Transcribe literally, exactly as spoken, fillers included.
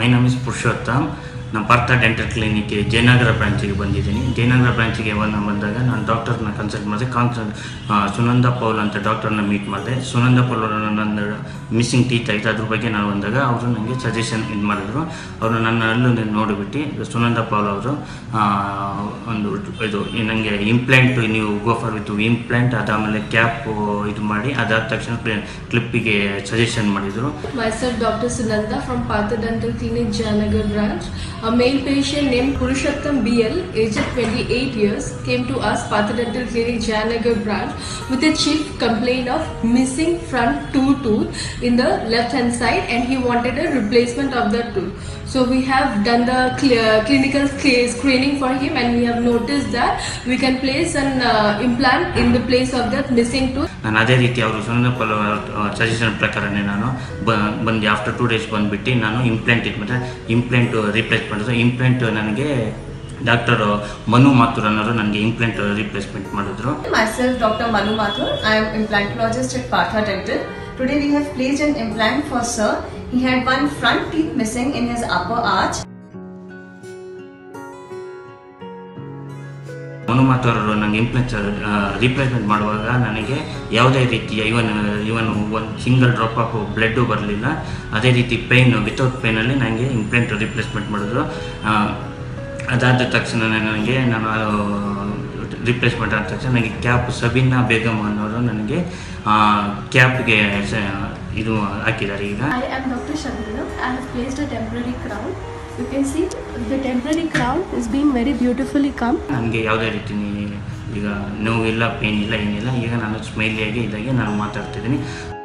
My name is Purushottam. I am Partha Dental Clinic, Jayanagar branch. Jayanagar branch I am doctor na consult Sunanda Paul and doctor na meet made. Sunanda Paul na missing teeth aita adru bage nanu bandaga avaru nange suggestion id madidru. Avaru nanna allu nodubitti Sunanda Paul avaru ondu idu nange implant you go for with implant adamele cap idu madi adad takshana clip ige suggestion madidru. Myself Doctor Sunanda from Partha Dental Clinic, Jayanagar branch. A male patient named Purushottam B L, aged twenty-eight years, came to us, Partha Dental Clinic, Jayanagar branch, with a chief complaint of missing front two tooth in the left hand side, and he wanted a replacement of the tooth. So we have done the clear clinical screening for him, and we have noticed that we can place an uh, implant in the place of that missing tooth. Another riti avaru Sunanda Paul suggestion prakarane nanu bandi after two days band bitti nanu implant itte implant replace madu implant nanage Doctor Manu Mathur annaru nanage implant replacement madidru. Myself Doctor Manu Mathur, I am implantologist at Partha Dental. Today we have placed an implant for sir. He had one front teeth missing in his upper arch. Monomator and implant replacement ಮಾಡುವಾಗ ನನಗೆ ಯಾವುದೇ ರೀತಿ ಇವನ್ ಇವನ್ ಒಂದು single drop of blood ಬರಲಿಲ್ಲ ಅದೇ ರೀತಿ pain without pain ಅಲ್ಲಿ ನನಗೆ ಇಂಪ್ಲಾಂಟ್ ರಿಪ್ಲೇಸ್ಮೆಂಟ್ ಮಾಡಿದ್ರು ಅದಾದ ತಕ್ಷಣ ನನಗೆ ನಾನು ರಿಪ್ಲೇಸ್ಮೆಂಟ್ ಆದ ತಕ್ಷಣ ನನಗೆ ಕ್ಯಾಪ್ ಸಬಿನಾ ಬೇಗಂ ಅನ್ನೋರು ನನಗೆ ಕ್ಯಾಪ್ ಗೆ I am Doctor Shandana. I have placed a temporary crown. You can see the temporary crown is being very beautifully come. I am going to pain.